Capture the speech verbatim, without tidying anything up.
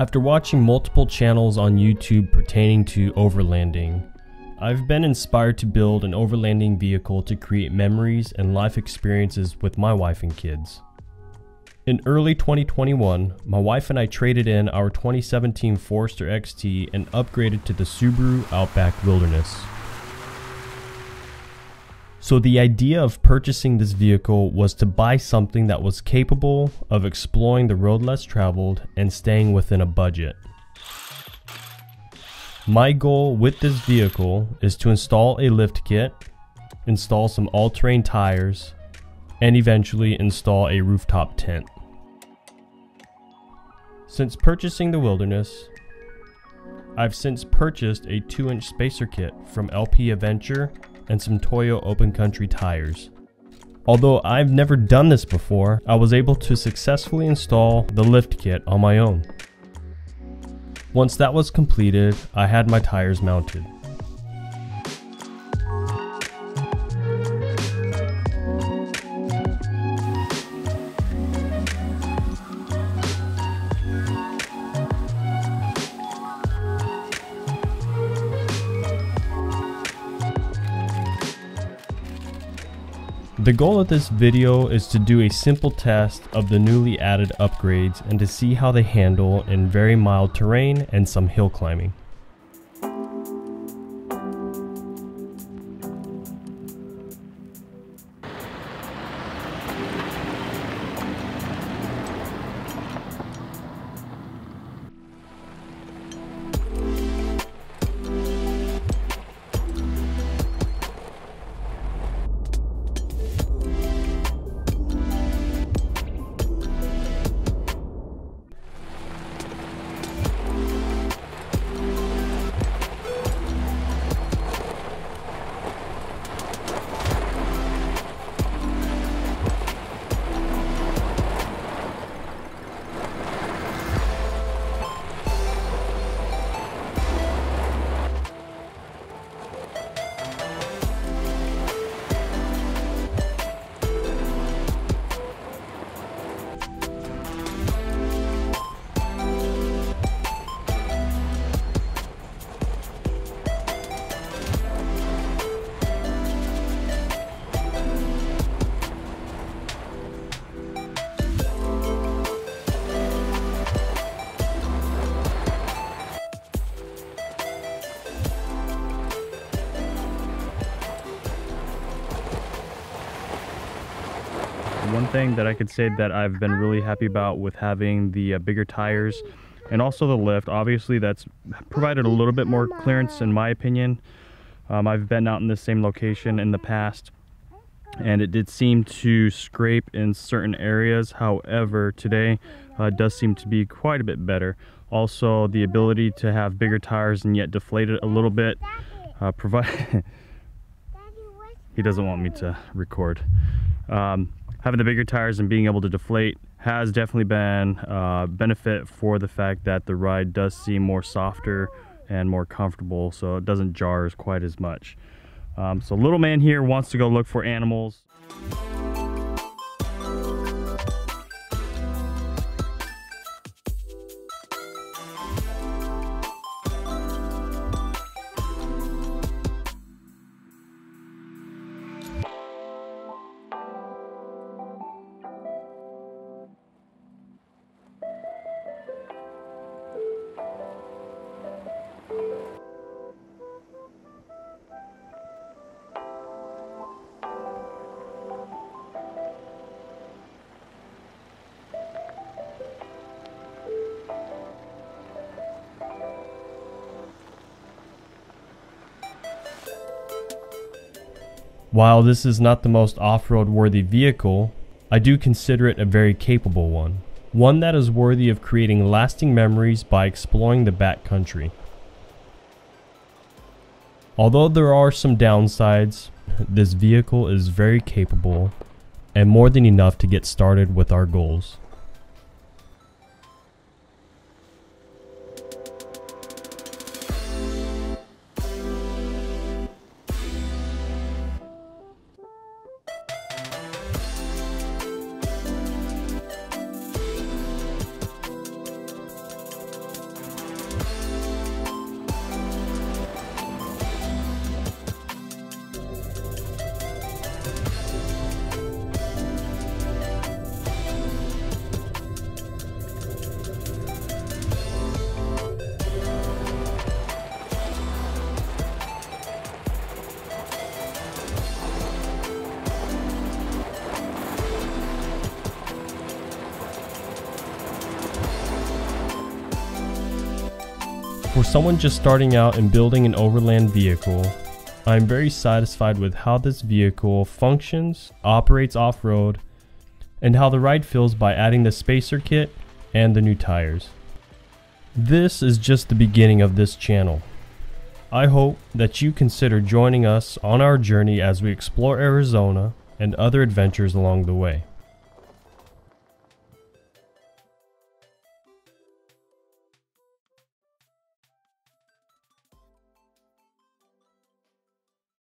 After watching multiple channels on YouTube pertaining to overlanding, I've been inspired to build an overlanding vehicle to create memories and life experiences with my wife and kids. In early twenty twenty-one, my wife and I traded in our twenty seventeen Forester X T and upgraded to the Subaru Outback Wilderness. So the idea of purchasing this vehicle was to buy something that was capable of exploring the road less traveled and staying within a budget. My goal with this vehicle is to install a lift kit, install some all-terrain tires, and eventually install a rooftop tent. Since purchasing the Wilderness, I've since purchased a two inch spacer kit from L P Adventure and some Toyo Open Country tires. Although I've never done this before, I was able to successfully install the lift kit on my own. Once that was completed, I had my tires mounted. The goal of this video is to do a simple test of the newly added upgrades and to see how they handle in very mild terrain and some hill climbing. One thing that I could say that I've been really happy about with having the uh, bigger tires and also the lift, obviously that's provided a little bit more clearance in my opinion. Um, I've been out in this same location in the past and it did seem to scrape in certain areas. However, today uh, does seem to be quite a bit better. Also, the ability to have bigger tires and yet deflate it a little bit. Uh, provide he doesn't want me to record. Um, Having the bigger tires and being able to deflate has definitely been a benefit for the fact that the ride does seem more softer and more comfortable, so it doesn't jar as quite as much. Um, so little man here wants to go look for animals. While this is not the most off-road worthy vehicle, I do consider it a very capable one. One that is worthy of creating lasting memories by exploring the backcountry. Although there are some downsides, this vehicle is very capable and more than enough to get started with our goals. For someone just starting out and building an overland vehicle, I'm very satisfied with how this vehicle functions, operates off-road, and how the ride feels by adding the spacer kit and the new tires. This is just the beginning of this channel. I hope that you consider joining us on our journey as we explore Arizona and other adventures along the way.